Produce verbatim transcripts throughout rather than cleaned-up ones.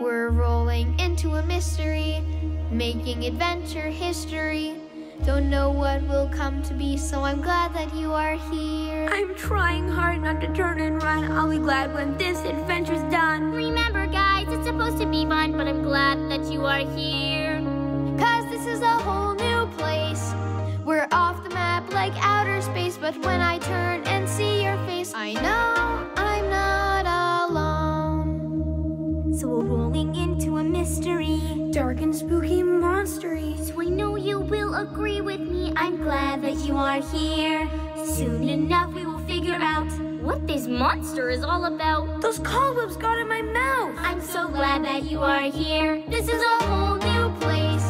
We're rolling into a mystery, making adventure history. Don't know what will come to be, so I'm glad that you are here. I'm trying hard not to turn and run. I'll be glad when this adventure's done. Remember, guys, it's supposed to be fun, but I'm glad that you are here. Cause this is a whole new place. We're off the map like outer space, but when I turn and see your face, I know I'm not alone. So we're rolling into a mystery, dark and spooky, monstery. So I know you will agree with me. I'm glad that you are here. Soon enough we will figure out what this monster is all about. Those cobwebs got in my mouth. I'm so glad that you are here. This is a whole new place.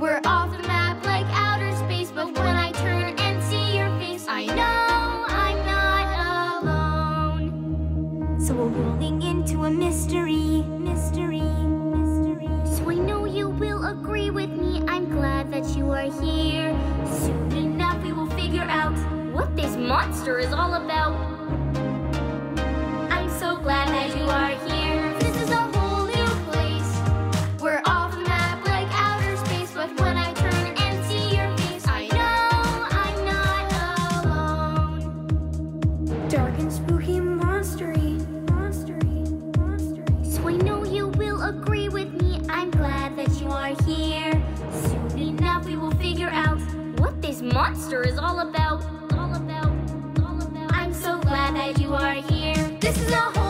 We're off the map like outer space, but when I turn and see your face, I know I'm not alone. So we're rolling into a mystery, mystery, mystery. So I know you will agree with me. I'm glad that you are here. Soon enough we will figure out what this monster is all about. I'm so glad that you are here. This is a whole new place. We're off the map like outer space, but when I turn and see your face, I know I'm not alone. Dark and spooky, monstery, monstery, monstery. So I know you will agree with me. I'm glad that you are here. Soon enough we will figure out what this monster is all about. All about, all about. I'm so glad that you are here. This is a whole